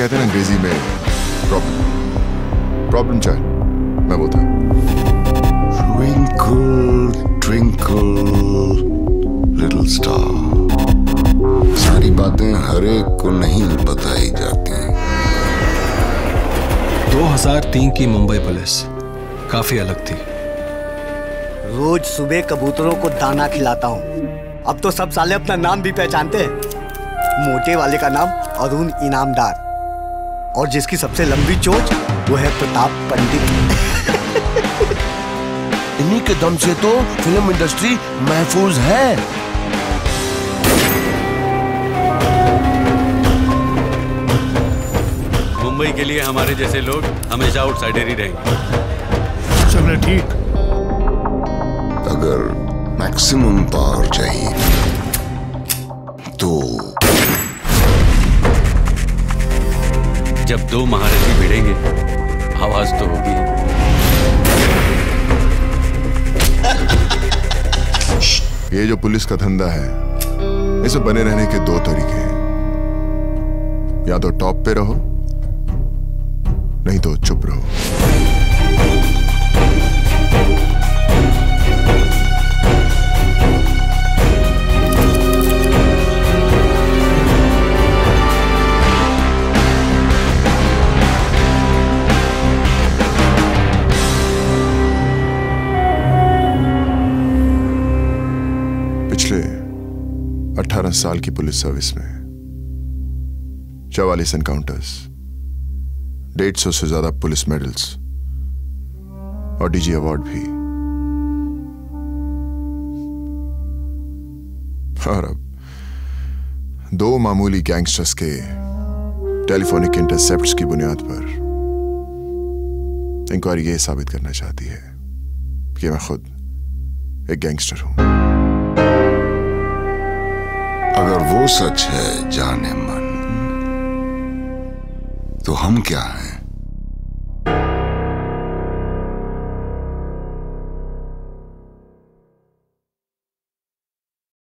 कहते हैं ना अंग्रेजी में प्रॉब्लम चाइल्ड, मैं वो था। Twinkle, twinkle, little star. सारी बातें हर एक को नहीं बताई जाती हैं। 2003 की मुंबई पुलिस काफी अलग थी। रोज सुबह कबूतरों को दाना खिलाता हूँ। अब तो सब साले अपना नाम भी पहचानते हैं। मोटे वाले का नाम अरुण इनामदार और जिसकी सबसे लंबी चोंच वो है प्रताप पंडित। इन्हीं के दम से तो फिल्म इंडस्ट्री महफूज है। मुंबई के लिए हमारे जैसे लोग हमेशा आउटसाइडर ही रहेंगे। चलो ठीक। अगर मैक्सिमम पावर चाहिए तो जब दो महारथी भिड़ेंगे आवाज तो होगी। ये जो पुलिस का धंधा है, इसे बने रहने के दो तरीके हैं। या तो टॉप पे रहो, नहीं तो चुप रहो। पिछले 18 साल की पुलिस सर्विस में 44 एनकाउंटर्स, 150 से ज्यादा पुलिस मेडल्स और डीजी अवार्ड भी। और अब दो मामूली गैंगस्टर्स के टेलीफोनिक इंटरसेप्ट्स की बुनियाद पर इंक्वायरी यह साबित करना चाहती है कि मैं खुद एक गैंगस्टर हूं। अगर वो सच है जाने मन, तो हम क्या हैं?